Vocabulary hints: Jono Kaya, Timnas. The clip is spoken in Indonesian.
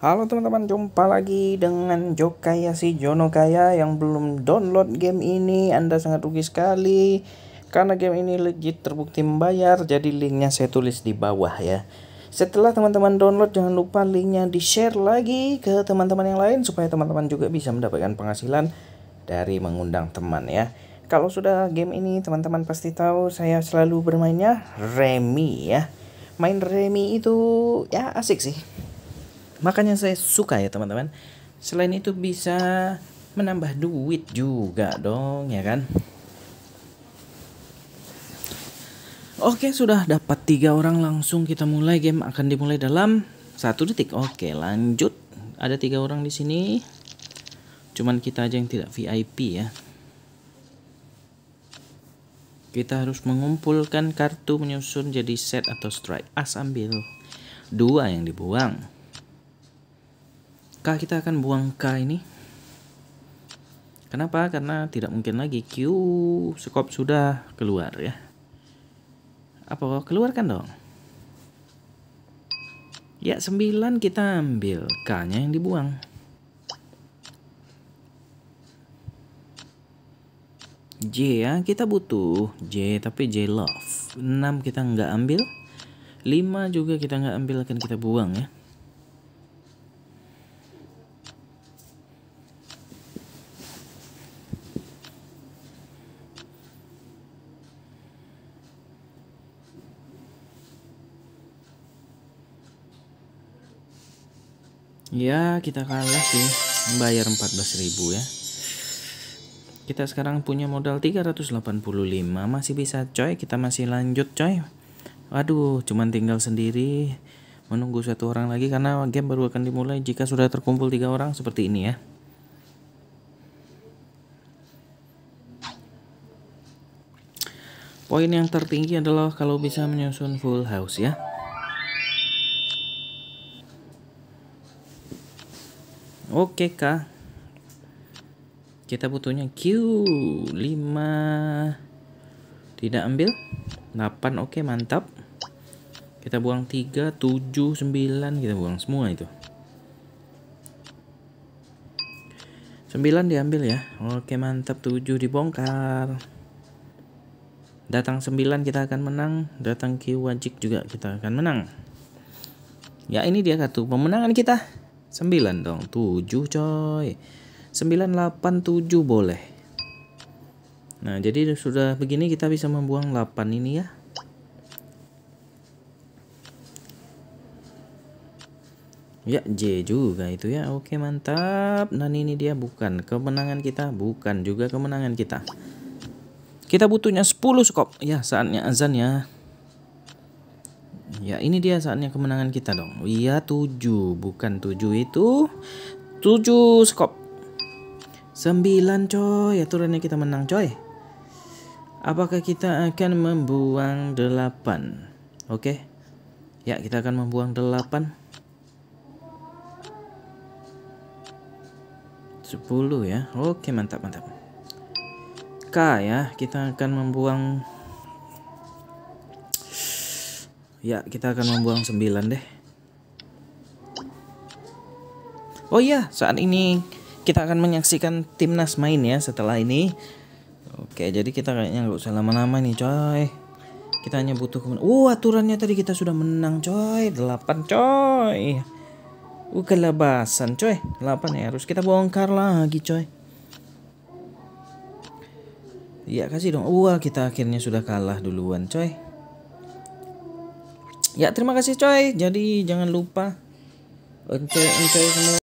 Halo teman-teman, jumpa lagi dengan Jono Kaya. Yang belum download game ini, Anda sangat rugi sekali karena game ini legit terbukti membayar. Jadi linknya saya tulis di bawah ya. Setelah teman-teman download, jangan lupa linknya di share lagi ke teman-teman yang lain supaya teman-teman juga bisa mendapatkan penghasilan dari mengundang teman ya. Kalau sudah game ini teman-teman pasti tahu saya selalu bermainnya remi ya. Main remi itu ya asik sih, makanya saya suka ya teman-teman. Selain itu bisa menambah duit juga dong ya kan. Oke, sudah dapat 3 orang, langsung kita mulai. Game akan dimulai dalam 1 detik. Oke, lanjut. Ada 3 orang di sini, cuman kita aja yang tidak VIP ya. Kita harus mengumpulkan kartu, menyusun jadi set atau strike. As ambil 2 yang dibuang. K, kita akan buang K ini. Kenapa? Karena tidak mungkin lagi. Q, skop sudah keluar ya. Apa? Keluarkan dong. Ya, 9 kita ambil. K-nya yang dibuang. J ya, kita butuh J tapi J love. 6 kita nggak ambil. 5 juga kita nggak ambil, akan kita buang ya. Ya, kita kalah sih, membayar 14.000 ya. Kita sekarang punya modal 385, masih bisa coy, kita masih lanjut coy. Aduh, cuman tinggal sendiri menunggu 1 orang lagi karena game baru akan dimulai jika sudah terkumpul 3 orang seperti ini ya. Poin yang tertinggi adalah kalau bisa menyusun full house ya. Oke, Kak. Kita butuhnya Q. 5. Tidak ambil. 8. Oke, mantap. Kita buang 3, 7, 9. Kita buang semua itu. 9 diambil ya. Oke, mantap. 7 dibongkar. Datang 9 kita akan menang. Datang Q wajib juga kita akan menang. Ya, ini dia kartu pemenangan kita. 9 dong, 7 coy. 9, 8, 7 boleh. Nah, jadi sudah begini kita bisa membuang 8 ini ya. Ya, J juga itu ya. Oke, mantap. Dan ini dia bukan kemenangan kita, bukan juga kemenangan kita. Kita butuhnya 10 skop. Ya, saatnya azan ya. Ya, ini dia saatnya kemenangan kita dong. Iya, 7. Bukan 7 itu. 7 skop. 9 coy. Aturannya kita menang coy. Apakah kita akan membuang 8? Oke. Ya, kita akan membuang 8. 10 ya. Oke, mantap, mantap. K ya. Kita akan membuang... Ya, kita akan membuang 9 deh. Oh iya, saat ini kita akan menyaksikan Timnas main ya setelah ini. Oke, jadi kita kayaknya nggak usah lama-lama nih coy. Kita hanya butuh kemenangan. Aturannya tadi kita sudah menang coy. 8 coy. Kelebasan coy. 8 ya, harus kita bongkar lagi coy. Ya, kasih dong. Kita akhirnya sudah kalah duluan coy. Ya, terima kasih coy. Jadi jangan lupa enjoy semua.